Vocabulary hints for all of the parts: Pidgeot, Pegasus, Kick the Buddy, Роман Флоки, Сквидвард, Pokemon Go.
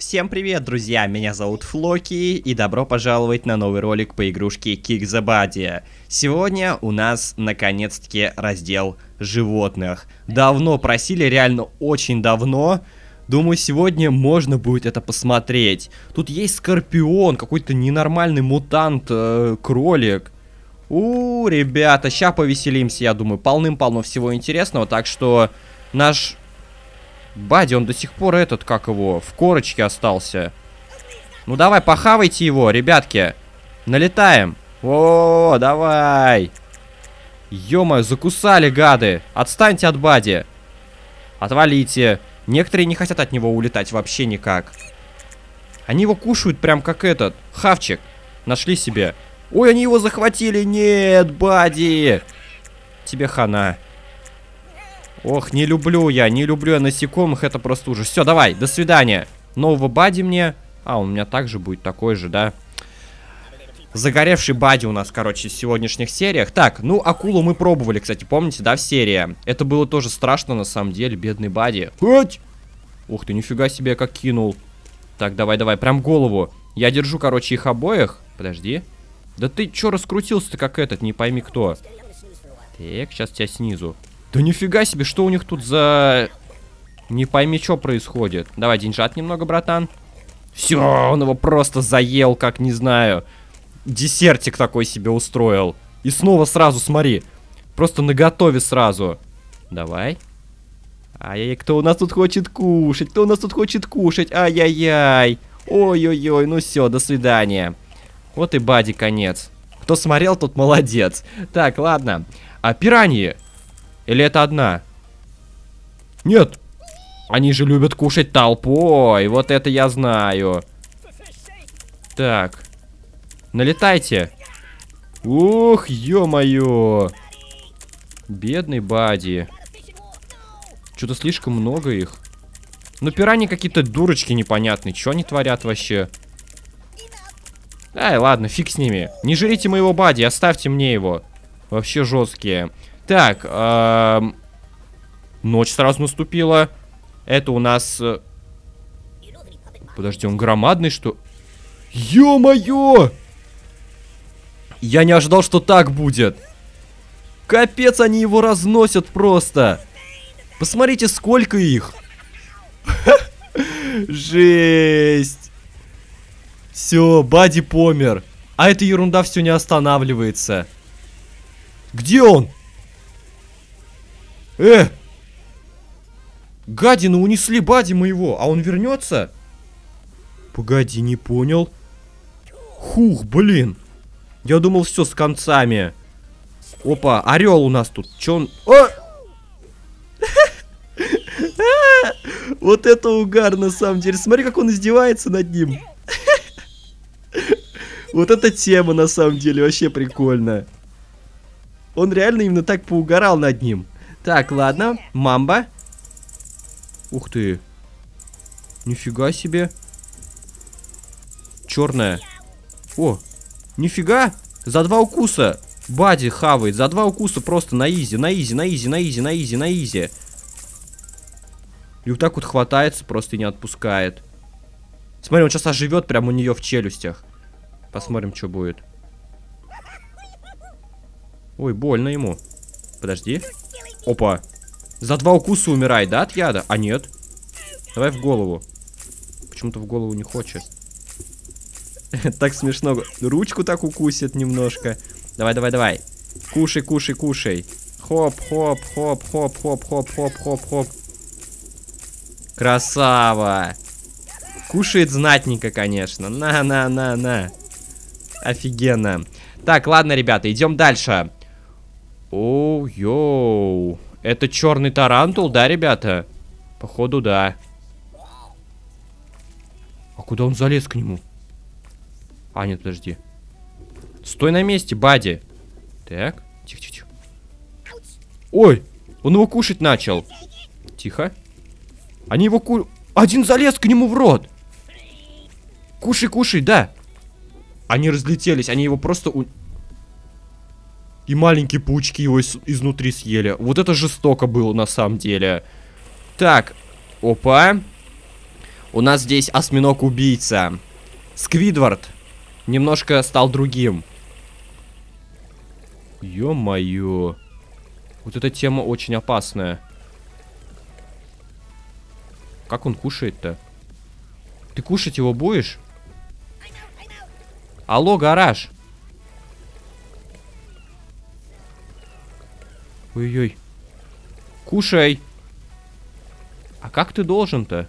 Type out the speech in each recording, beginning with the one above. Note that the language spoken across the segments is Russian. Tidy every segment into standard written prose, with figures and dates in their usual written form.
Всем привет, друзья, меня зовут Флоки, и добро пожаловать на новый ролик по игрушке Kick the Buddy. Сегодня у нас, наконец-таки, раздел животных. Давно просили, реально очень давно. Думаю, сегодня можно будет это посмотреть. Тут есть скорпион, какой-то ненормальный мутант, кролик. Ребята, ща повеселимся, я думаю, полным-полно всего интересного, так что наш... Бадди, он до сих пор этот, как его, в корочке остался. Ну давай, похавайте его, ребятки. Налетаем. О, давай. Ё-моё, закусали, гады. Отстаньте от Бадди. Отвалите. Некоторые не хотят от него улетать вообще никак. Они его кушают прям как этот. Хавчик. Нашли себе. Ой, они его захватили. Нет, Бадди. Тебе хана. Ох, не люблю я насекомых, это просто ужас. Все, давай, до свидания. Нового Бадди мне... А, у меня также будет такой же, да? Загоревший Бадди у нас, короче, в сегодняшних сериях. Так, ну, акулу мы пробовали, кстати, помните, да, в серии? Это было тоже страшно, на самом деле, бедный Бадди. Хоть! Ух ты, нифига себе, как кинул. Так, давай, прям голову. Я держу, короче, их обоих. Подожди. Да ты чё раскрутился-то, как этот, не пойми кто. Так, сейчас тебя снизу. Да нифига себе, что у них тут за... Не пойми, что происходит. Давай, деньжат немного, братан. Все, он его просто заел, как, не знаю, десертик такой себе устроил. И снова сразу, смотри, просто наготове сразу. Давай. Ай-яй-яй, кто у нас тут хочет кушать? Ай-яй-яй. Ой-ой-ой, ну все, до свидания. Вот и Бадди конец. Кто смотрел, тот молодец. Так, ладно. А пираньи? Или это одна? Нет. Они же любят кушать толпой. Вот это я знаю. Так. Налетайте. Ух, ё-моё. Бедный Бадди. Что-то слишком много их. Ну, пираньи какие-то дурочки непонятные. Чё они творят вообще? Ай, ладно, фиг с ними. Не жрите моего Бадди, оставьте мне его. Вообще жесткие. Так, ночь сразу наступила. Это у нас... Подожди, он громадный, что... Ё-моё! Я не ожидал, что так будет. Капец, они его разносят просто. Посмотрите, сколько их. Жесть. Все, Бадди помер. А эта ерунда все не останавливается. Где он? Гадина, унесли Бадди моего. А он вернется? Погоди, не понял. Хух, блин. Я думал, все с концами. Опа, орел у нас тут. Че он? О! Вот это угар, на самом деле. Смотри, как он издевается над ним. Вот эта тема, на самом деле, вообще прикольная. Он реально именно так поугарал над ним. Так, ладно, мамба. Ух ты. Нифига себе. Черная. О, нифига. За два укуса. Бадди хавает. За два укуса просто на изи. И вот так вот хватается просто и не отпускает. Смотри, он сейчас оживет прямо у нее в челюстях. Посмотрим, что будет. Ой, больно ему. Подожди. Опа. За два укуса умирай, да, от яда? А нет. Давай в голову. Почему-то в голову не хочет. Так смешно. Ручку так укусит немножко. Давай. Кушай. Хоп. Красава. Кушает знатненько, конечно. На. Офигенно. Так, ладно, ребята, идем дальше. Оу-йоу. Это черный тарантул, да, ребята? Походу, да. А куда он залез к нему? А, нет, подожди. Стой на месте, Бадди. Так, тихо. Ой, он его кушать начал. Тихо. Они его кушают. Один залез к нему в рот. Кушай, да. Они разлетелись, они его просто... И маленькие паучки его изнутри съели. Вот это жестоко было на самом деле. Так, опа. У нас здесь осьминог-убийца. Сквидвард немножко стал другим. Ё-моё. Вот эта тема очень опасная. Как он кушает-то? Ты кушать его будешь? Алло, гараж. Ой-ой. Кушай. А как ты должен-то?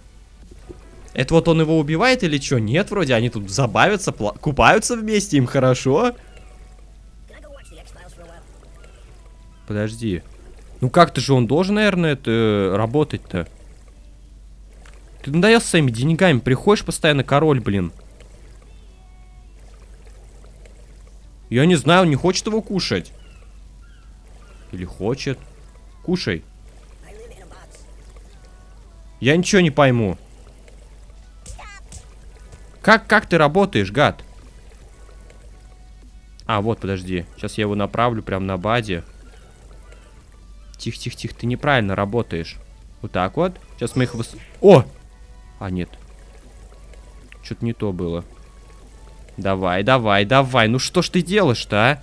Это вот он его убивает или что? Нет, вроде они тут забавятся, купаются вместе, им хорошо. Подожди. Ну как-то же он должен, наверное, это работать-то. Ты надоел с своими деньгами, приходишь постоянно, король, блин. Я не знаю, он не хочет его кушать. Или хочет. Кушай. Я ничего не пойму. Как ты работаешь, гад? А, вот, подожди. Сейчас я его направлю прям на баде. Тихо-тихо-тихо, ты неправильно работаешь. Вот так вот. Сейчас мы их... О! А, нет. Что-то не то было. Давай, давай, давай. Ну что ж ты делаешь-то, а?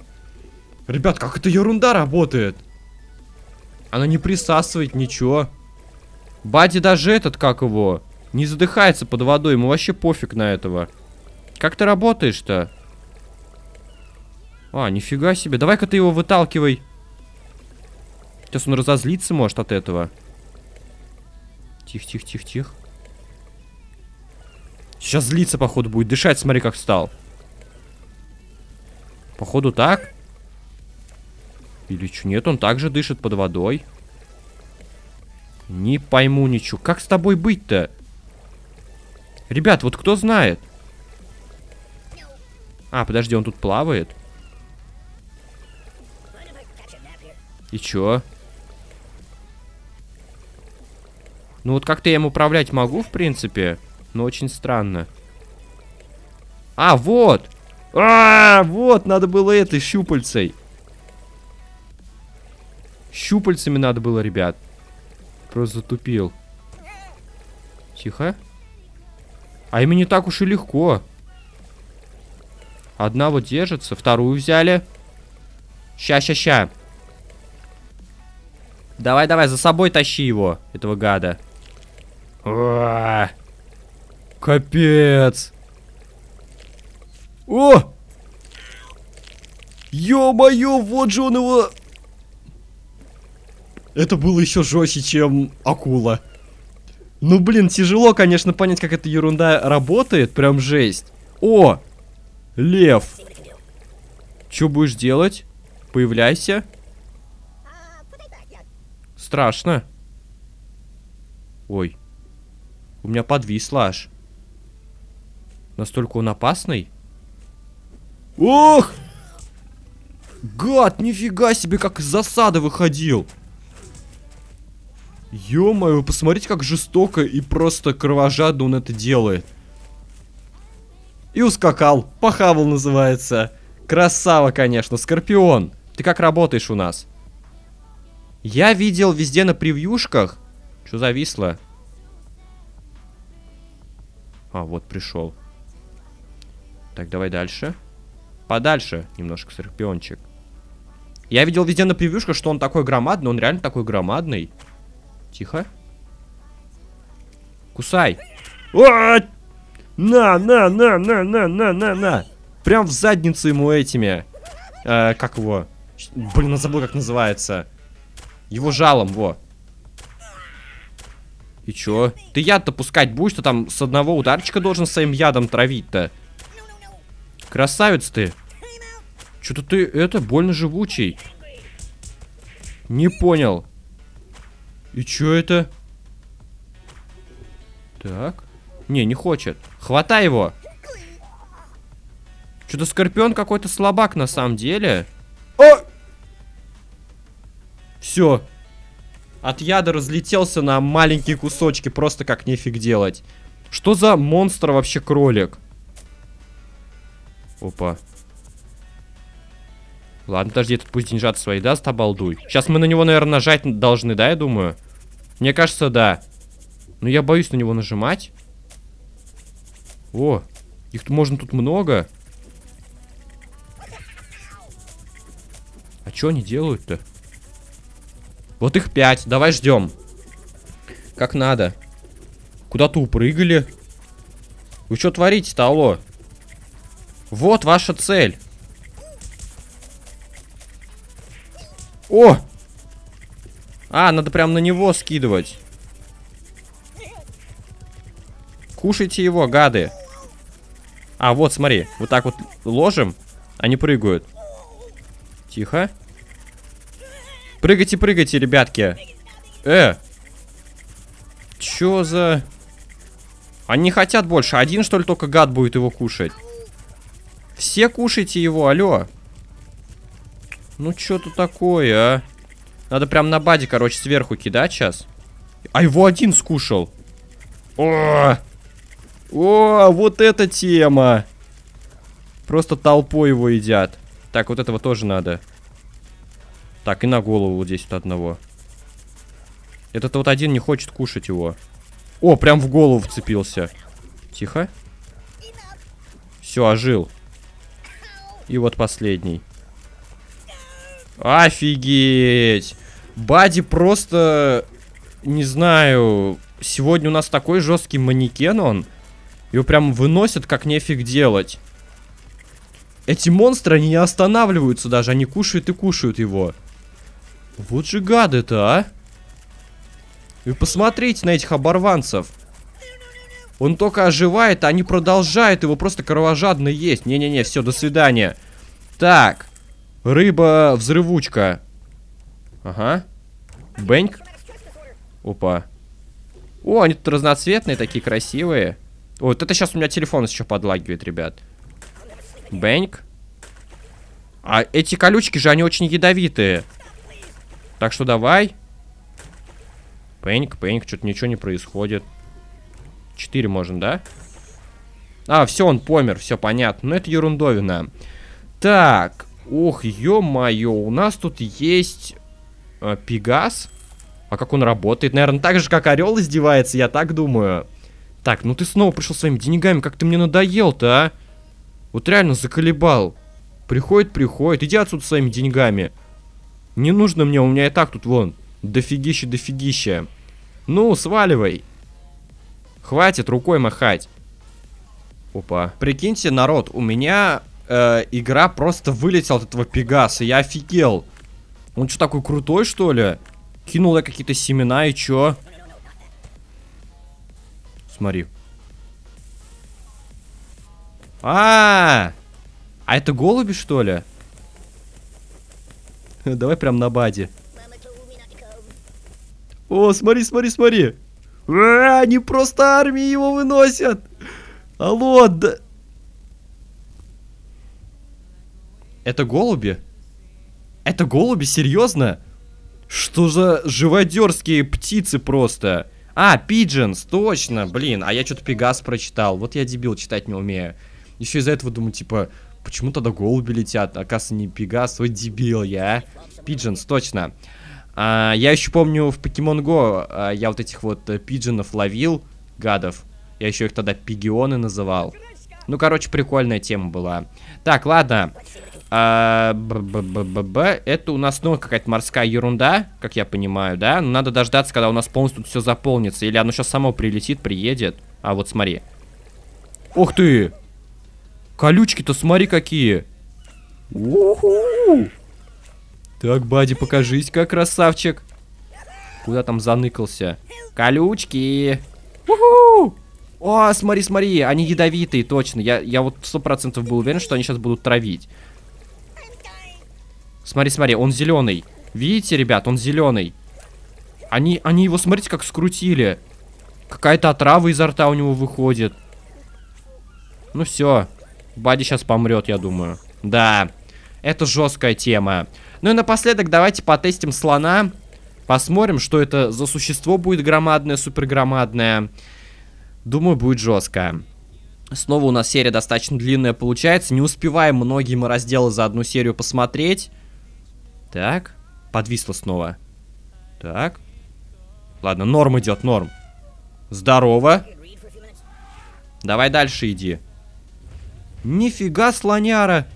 Ребят, как эта ерунда работает? Она не присасывает ничего. Бадди даже этот, как его... Не задыхается под водой, ему вообще пофиг на этого. Как ты работаешь-то? А, нифига себе. Давай-ка ты его выталкивай. Сейчас он разозлится, может, от этого. Тихо-тихо-тихо-тихо. Сейчас злиться, походу, будет. Дышать, смотри, как встал. Походу, так? Или что? Нет, он также дышит под водой. Не пойму ничего. Как с тобой быть-то? Ребят, вот кто знает? А, подожди, он тут плавает. И чё? Ну вот как-то я им управлять могу, в принципе. Но очень странно. А, вот! А, вот, надо было этой щупальцей. Щупальцами надо было, ребят. Просто затупил. Тихо. А им не так уж и легко. Одна вот держится, вторую взяли. Ща-ща-ща. Давай-давай, за собой тащи его, этого гада. О-о-о-о. Капец. О! Ё-моё, вот же он его... Это было еще жестче, чем акула. Ну, блин, тяжело, конечно, понять, как эта ерунда работает. Прям жесть. О! Лев. Че будешь делать? Появляйся. Страшно. Ой. У меня подвисло аж. Настолько он опасный. Ох! Гад, нифига себе, как из засады выходил. Ё-моё, вы посмотрите, как жестоко и просто кровожадно он это делает. И ускакал. Похавал, называется. Красава, конечно. Скорпион, ты как работаешь у нас? Я видел везде на превьюшках. Что зависло? А, вот пришел. Так, давай дальше. Подальше немножко, скорпиончик. Я видел везде на превьюшках, что он такой громадный. Он реально такой громадный. Тихо. Кусай. О! На. Прям в задницу ему этими. Как его? Блин, я забыл, как называется. Его жалом, во. И чё? Ты яд-то пускать будешь, что там с одного ударчика должен своим ядом травить-то? Красавец ты. Чё-то ты, это, больно живучий. Не понял. И чё это? Так. Не, не хочет. Хватай его. Что-то скорпион какой-то слабак на самом деле. О! Все. От яда разлетелся на маленькие кусочки. Просто как нефиг делать. Что за монстр вообще кролик? Опа. Ладно, подожди, этот пусть деньжат свои даст, обалдуй. Сейчас мы на него, наверное, нажать должны, да, я думаю? Мне кажется, да. Но я боюсь на него нажимать. О, их можно тут много. А что они делают-то? Вот их 5. Давай ждем. Как надо. Куда-то упрыгали. Вы что творите-то, алло? Вот ваша цель. О! А, надо прям на него скидывать. Кушайте его, гады. А, вот, смотри. Вот так вот ложим. Они прыгают. Тихо. Прыгайте, прыгайте, ребятки. Чё за... Они не хотят больше. Один, что ли, только гад будет его кушать? Все кушайте его, алло. Ну, чё-то такое, а? Надо прям на баде, короче, сверху кидать сейчас. А его один скушал. О, вот эта тема. Просто толпой его едят. Так, вот этого тоже надо. Так, и на голову вот здесь вот одного. Этот вот один не хочет кушать его. О, прям в голову вцепился. Тихо. Все, ожил. И вот последний. Офигеть. Бади просто... Не знаю... Сегодня у нас такой жесткий манекен он. Его прям выносят, как нефиг делать. Эти монстры, они не останавливаются даже. Они кушают и кушают его. Вот же гады-то, а. Вы посмотрите на этих оборванцев. Он только оживает, а они продолжают его просто кровожадно есть. Не-не-не, все, до свидания. Так. Рыба-взрывучка. Ага. Бэньк. Опа. О, они тут разноцветные, такие красивые. О, вот это сейчас у меня телефон еще подлагивает, ребят. Бэньк. А эти колючки же, они очень ядовитые. Так что давай. Пэньк, пэньк, что-то ничего не происходит. 4 можем, да? А, все, он помер, все понятно. Но это ерундовина. Так, ох, ё-моё, у нас тут есть Пегас. А как он работает? Наверное, так же, как орел издевается, я так думаю. Так, ну ты снова пришел своими деньгами, как ты мне надоел-то, а? Вот реально заколебал. Приходит, приходит, иди отсюда своими деньгами. Не нужно мне, у меня и так тут вон дофигища, дофигища. Ну, сваливай. Хватит рукой махать. Опа. Прикиньте, народ, у меня игра просто вылетела от этого Пегаса, я офигел. Он что, такой крутой, что ли? Кинул я какие-то семена, и чё? Смотри. А это голуби, что ли? Давай прям на баде. О, смотри, смотри, смотри. Они просто армии его выносят. Алло, да... Это голуби? Это голуби? Серьезно? Что за живодерские птицы просто? А, пиджинс, точно, блин. А я что-то Пегас прочитал. Вот я дебил, читать не умею. Еще из-за этого думаю, типа, почему тогда голуби летят? Оказывается, не Пегас, вот дебил я. Пиджинс, точно. Я еще помню в Pokemon Go я вот этих вот пиджинов ловил, гадов. Я еще их тогда пигионы называл. Ну, короче, прикольная тема была. Так, ладно. Это у нас снова какая-то морская ерунда, как я понимаю, да? Но надо дождаться, когда у нас полностью все заполнится. Или оно сейчас само прилетит, приедет. А вот смотри. Ух ты! Колючки-то смотри какие! Так, бади, покажись, как красавчик. Куда там заныкался? Колючки! О, смотри, смотри, они ядовитые, точно. Я вот 100% был уверен, что они сейчас будут травить. Смотри, смотри, он зеленый. Видите, ребят, он зеленый. Они его, смотрите, как скрутили. Какая-то отрава изо рта у него выходит. Ну все, бади сейчас помрет, я думаю. Да, это жесткая тема. Ну и напоследок давайте потестим слона. Посмотрим, что это за существо будет громадное, супергромадное. Думаю, будет жестко. Снова у нас серия достаточно длинная получается. Не успеваем многие мы разделы за одну серию посмотреть. Так, подвисло снова. Так. Ладно, норм идет, норм. Здорово. Давай дальше иди. Нифига, слоняра.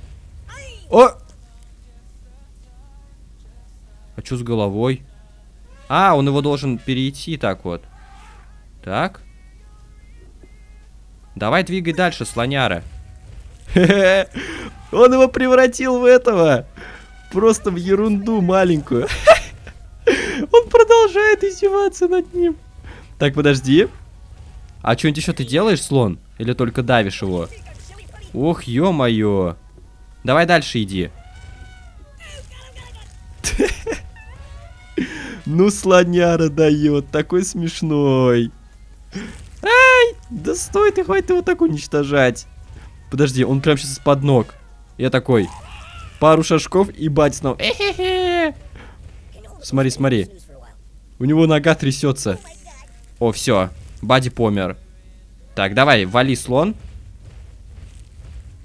О! А что с головой? А, он его должен перейти так вот. Так. Давай двигай дальше, слоняра. Хе-хе. Он его превратил в этого. Просто в ерунду маленькую. Он продолжает издеваться над ним. Так, подожди. А что-нибудь еще ты делаешь, слон? Или только давишь его? Ох, ё-моё. Давай дальше иди. Ну, слоняра дает. Такой смешной. Ай! Да стой ты, хватит его так уничтожать. Подожди, он прям сейчас под ног. Я такой. Пару шажков и бать снова. Смотри, смотри. У него нога трясется. О, все. Бадди помер. Так, давай, вали, слон.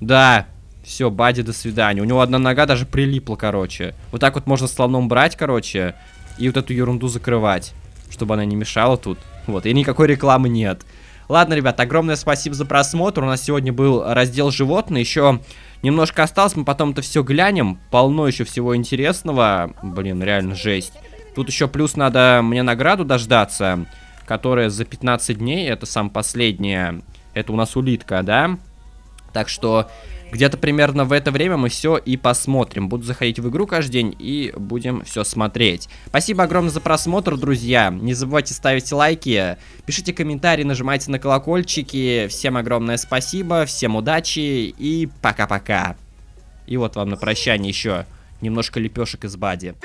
Да. Все, Бадди, до свидания. У него одна нога даже прилипла, короче. Вот так вот можно слоном брать, короче. И вот эту ерунду закрывать. Чтобы она не мешала тут. Вот, и никакой рекламы нет. Ладно, ребят, огромное спасибо за просмотр. У нас сегодня был раздел животных. Еще немножко осталось, мы потом это все глянем. Полно еще всего интересного. Блин, реально жесть. Тут еще плюс надо мне награду дождаться, которая за 15 дней. Это самая последняя. Это у нас улитка, да? Так что где-то примерно в это время мы все и посмотрим. Буду заходить в игру каждый день и будем все смотреть. Спасибо огромное за просмотр, друзья. Не забывайте ставить лайки, пишите комментарии, нажимайте на колокольчики. Всем огромное спасибо, всем удачи и пока-пока. И вот вам на прощание еще немножко лепешек из Бадди.